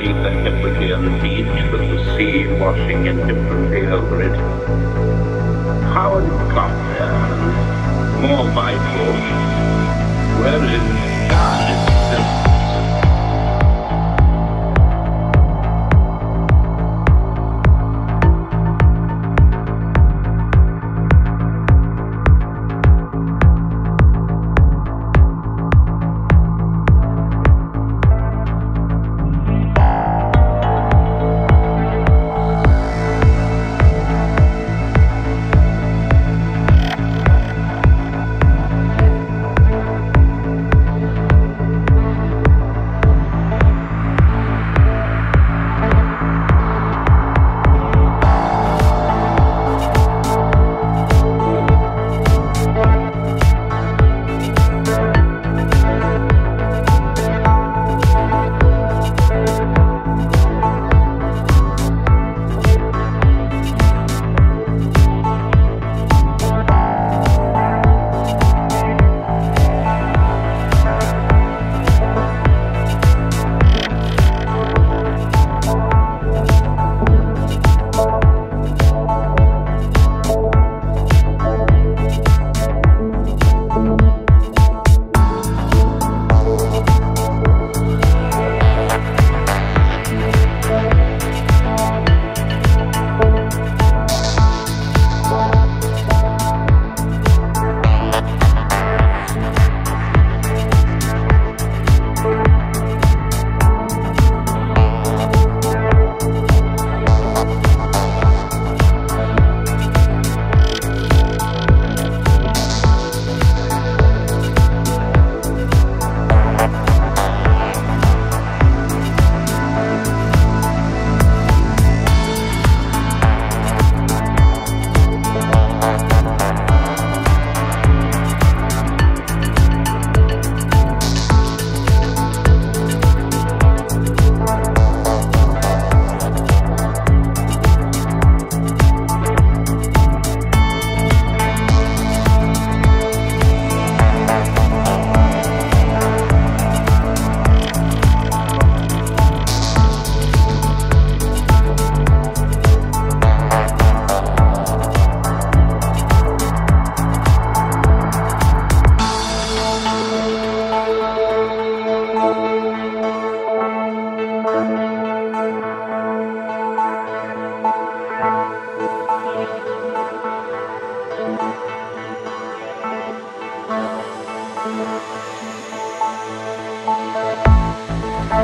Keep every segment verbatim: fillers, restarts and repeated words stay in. leave the Hebridean beach with the sea washing indifferently over it. How had it got there? And more vital, where is God?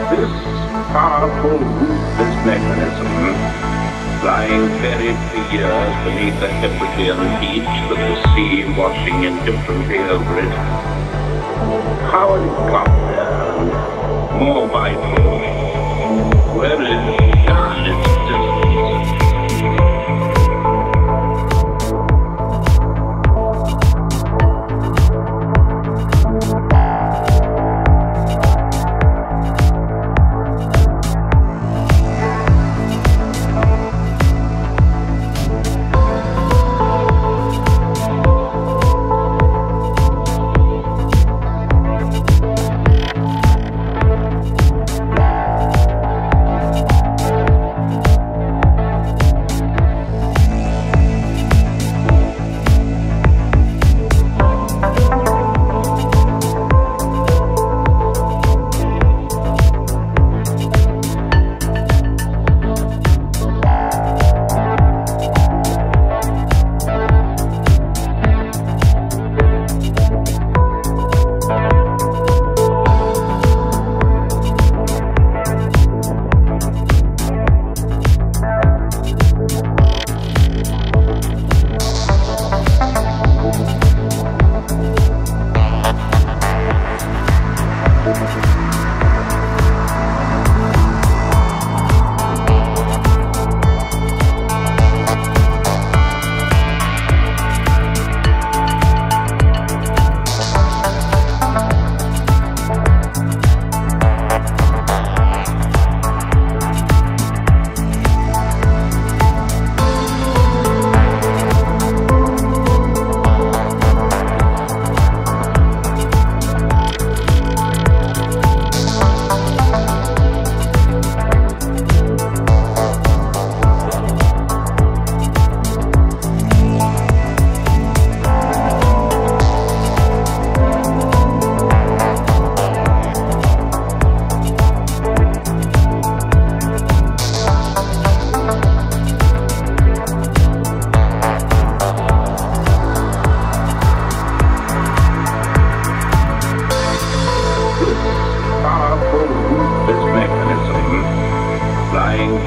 This powerful ruthless mechanism, lying buried for years beneath the Hebridean beach with the sea washing indifferently over it. How had it got there? More vital, where is it?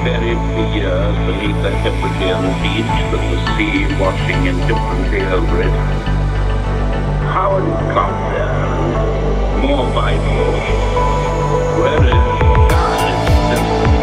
buried for years beneath the Hebridean beach with the sea washing indifferently over it. How it got there, more vital, where it found its symptoms.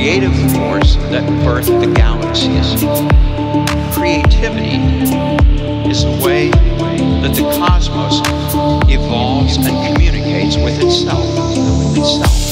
creative force that birthed the galaxies. Creativity is the way that the cosmos evolves and communicates with itself. With itself.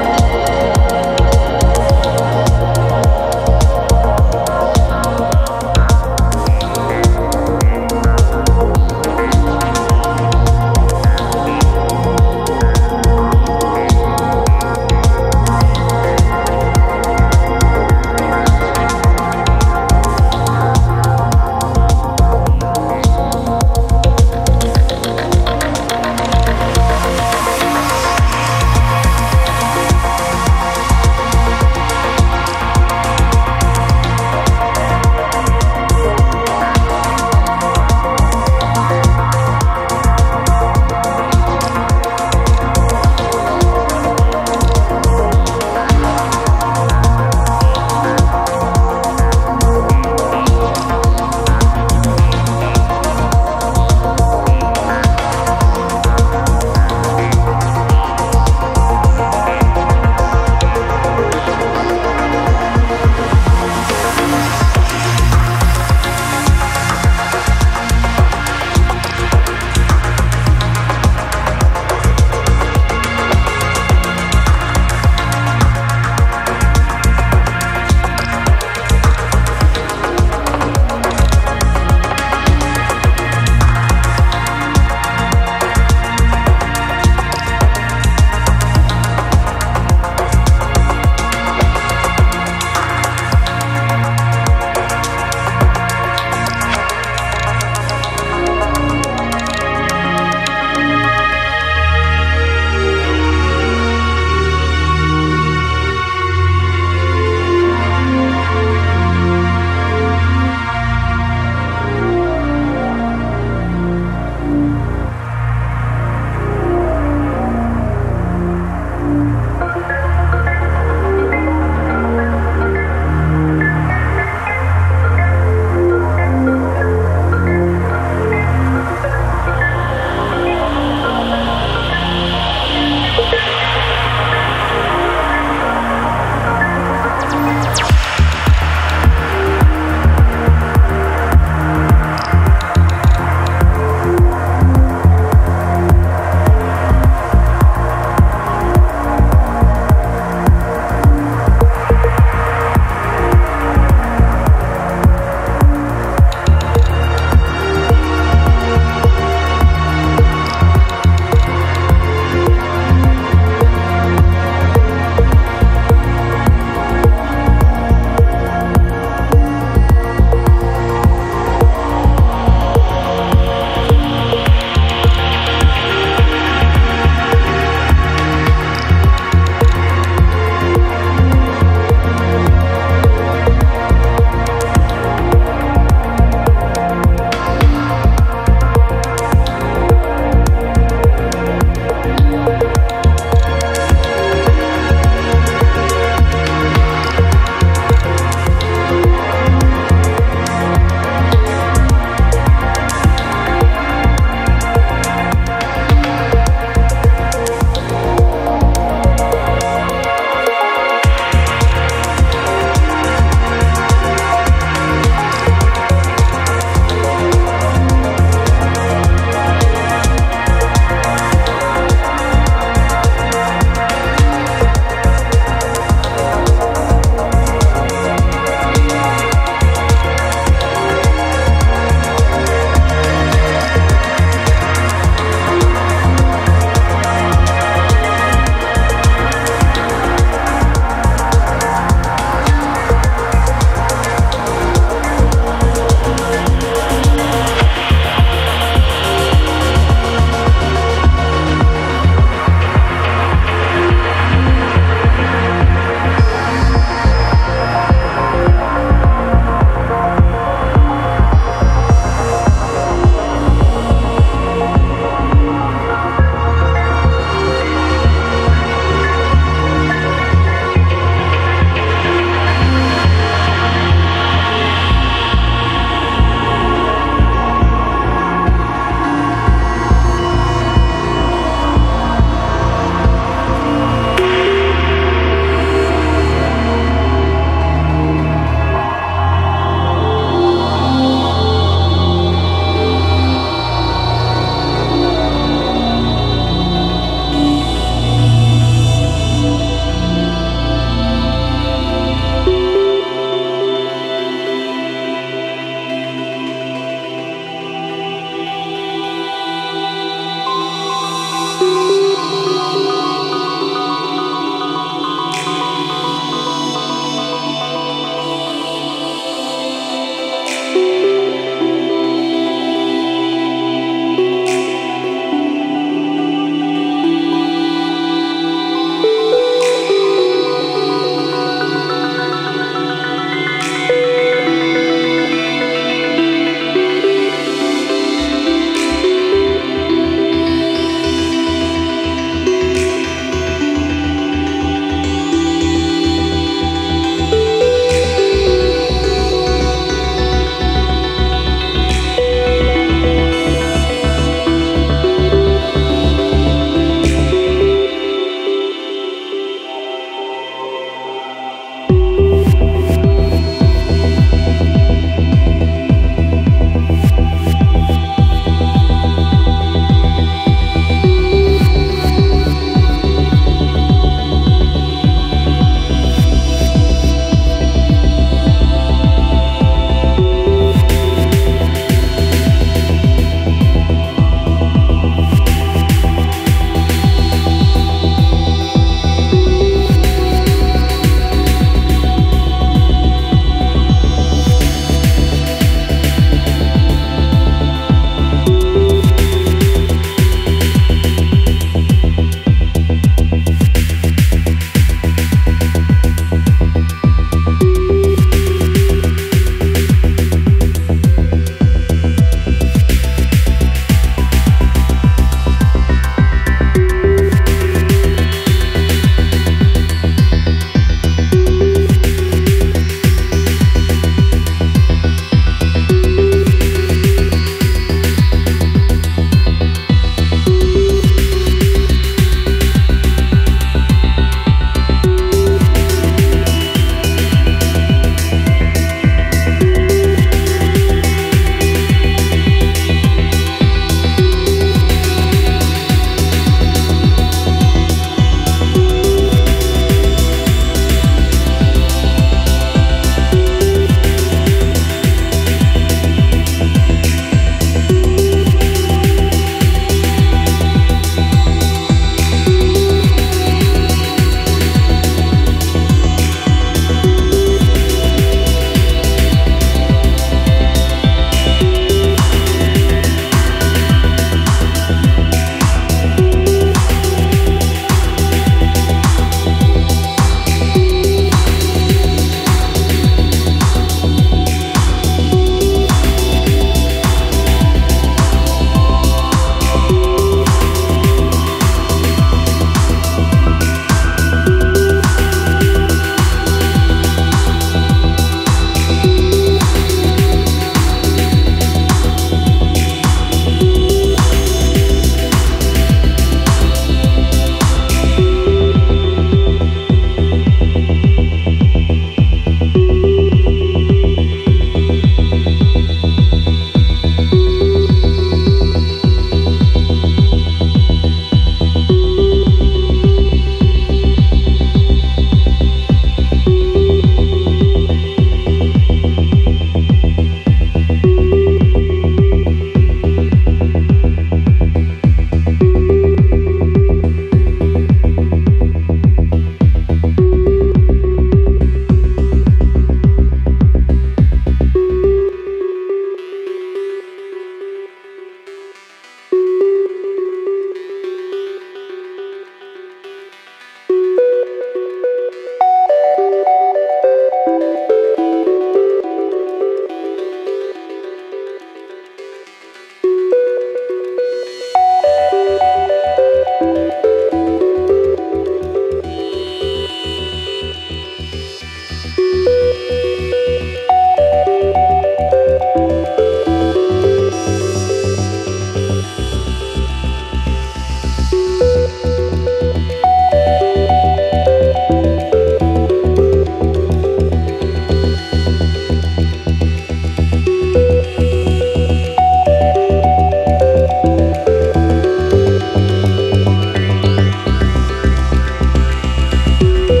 you.